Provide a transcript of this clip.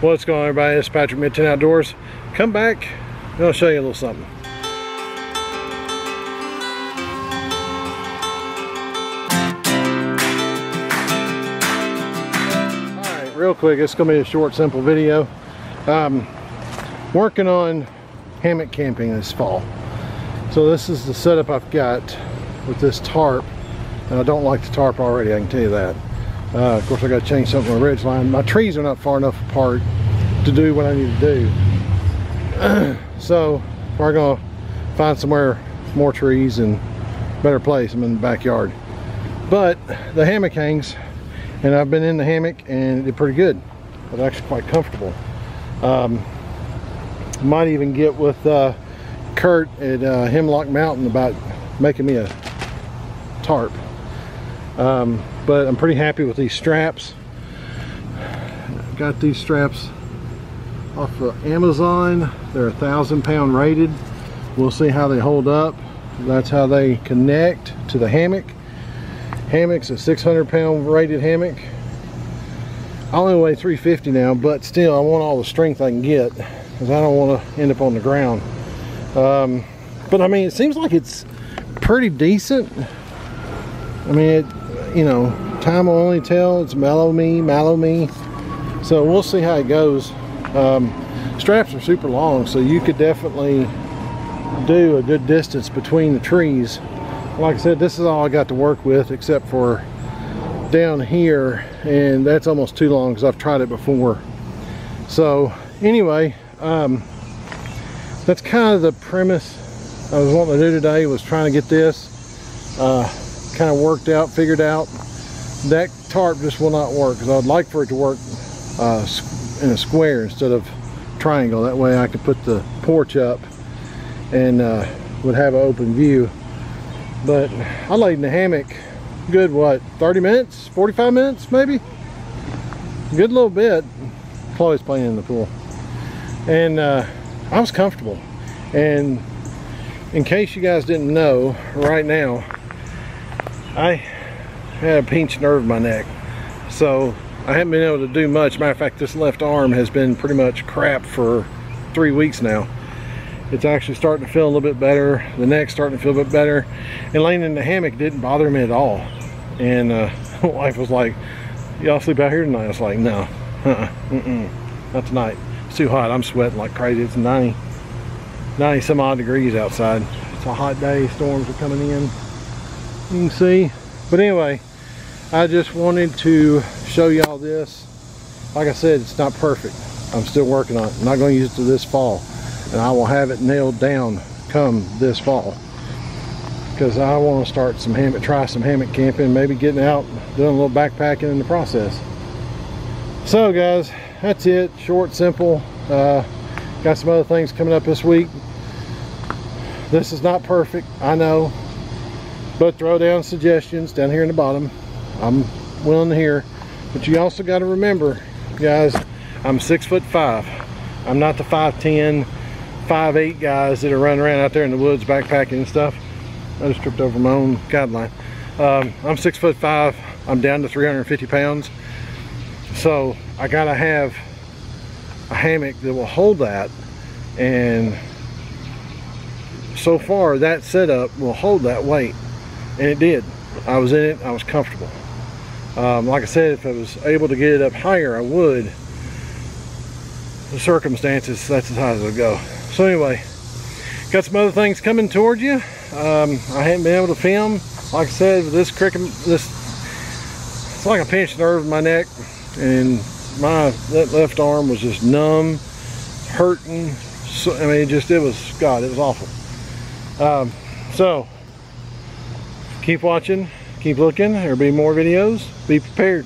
What's going on, everybody? It's Patrick Midton Outdoors. Come back and I'll show you a little something. Alright, real quick, it's going to be a short, simple video. Working on hammock camping this fall. So this is the setup I've got with this tarp. And I don't like the tarp already, I can tell you that. Of course, I got to change something on the ridge line. My trees are not far enough apart to do what I need to do. So we're gonna find somewhere more trees and better place. I'm in the backyard, but the hammock hangs, and I've been in the hammock and it did pretty good. It's actually quite comfortable. Might even get with Kurt at Hemlock Mountain about making me a tarp. But I'm pretty happy with these straps. Got these straps off of Amazon. They're 1,000 pound rated. We'll see how they hold up. That's how they connect to the hammock. Hammock's a 600 pound rated hammock. I only weigh 350 now, but still I want all the strength I can get because I don't want to end up on the ground. But I mean, it seems like it's pretty decent. I mean, it, you know, time will only tell. It's mellow me, so we'll see how it goes. Straps are super long, so you could definitely do a good distance between the trees. Like I said, this is all I got to work with except for down here, and that's almost too long because I've tried it before. So anyway, that's kind of the premise I was wanting to do today, was trying to get this kind of worked out, figured out. That tarp just will not work because I'd like for it to work in a square instead of triangle. That way I could put the porch up and would have an open view. But I laid in the hammock good, what, 30 minutes 45 minutes maybe, good little bit. Chloe's playing in the pool, and I was comfortable. And in case you guys didn't know, right now I had a pinched nerve in my neck, so I haven't been able to do much. Matter of fact, this left arm has been pretty much crap for 3 weeks now. It's actually starting to feel a little bit better. The neck's starting to feel a bit better, and laying in the hammock didn't bother me at all. And my wife was like, "Y'all sleep out here tonight?" I was like, "No, not tonight. It's too hot. I'm sweating like crazy. It's 90 some odd degrees outside. It's a hot day. Storms are coming in." You can see. But anyway, I just wanted to show y'all this. Like I said, it's not perfect. I'm still working on it. I'm not going to use it till this fall, and I will have it nailed down come this fall, because I want to start some hammock, try some hammock camping, maybe getting out, doing a little backpacking in the process. So guys, that's it. Short, simple. Got some other things coming up this week. This is not perfect, I know, but throw down suggestions down here in the bottom. I'm willing to hear. But you also got to remember, guys, I'm 6'5". I'm not the 5'10", 5'8" guys that are running around out there in the woods backpacking and stuff. I just tripped over my own guideline. I'm 6'5". I'm down to 350 pounds. So I got to have a hammock that will hold that, and so far that setup will hold that weight. And it did. I was in it, I was comfortable. Like I said, if I was able to get it up higher, I would. The circumstances, that's as high as it'll go. So anyway, got some other things coming towards you. I haven't been able to film. Like I said, this cricket, it's like a pinched nerve in my neck, and that left arm was just numb, hurting. So, I mean, it was awful. So keep watching, keep looking. There'll be more videos. Be prepared.